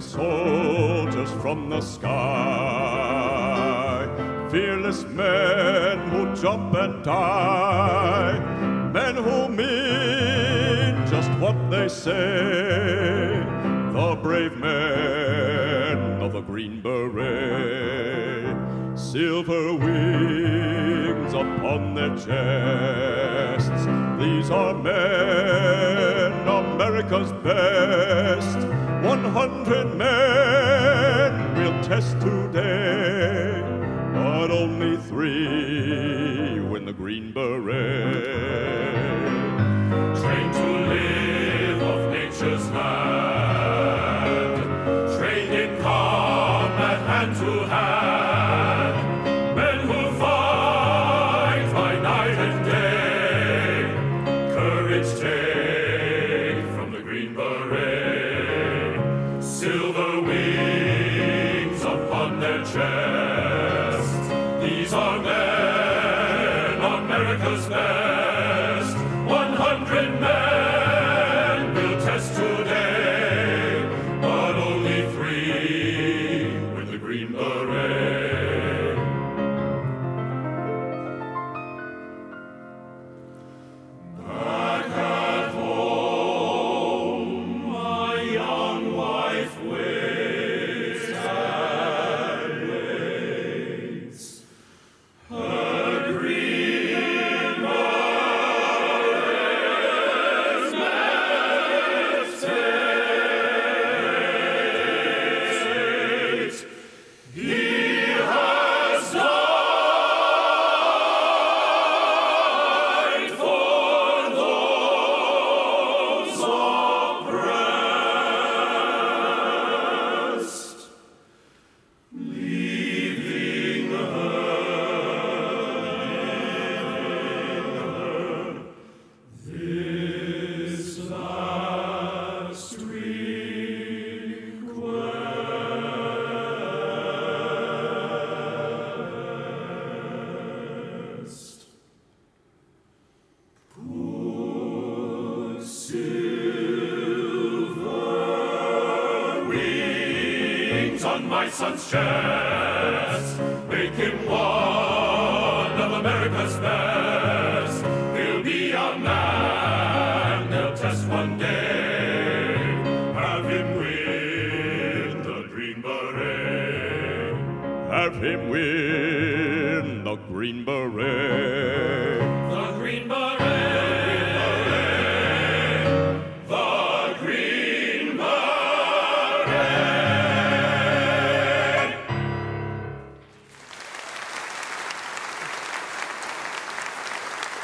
them soldiers from the sky, fearless men who jump and die, men who mean just what they say, the brave men of the Green Beret, silver wings upon their chests, these are men, America's best. 100 men we'll test today, but only 3 win the Green Beret. Trained to live off nature's land, trained in combat hand to hand, men who fight by night and day, courage take from the Green Beret. Silver wings upon their chests, these are men, America's best. 100 men will test today, but only 3 win the Green Beret. Back at home, my young wife waits and waits, her green berets meditate. He has died for those silver wings on my son's chest, make him one of America's best. He'll be a man they'll test one day, have him win the Green Beret, have him win the Green Beret.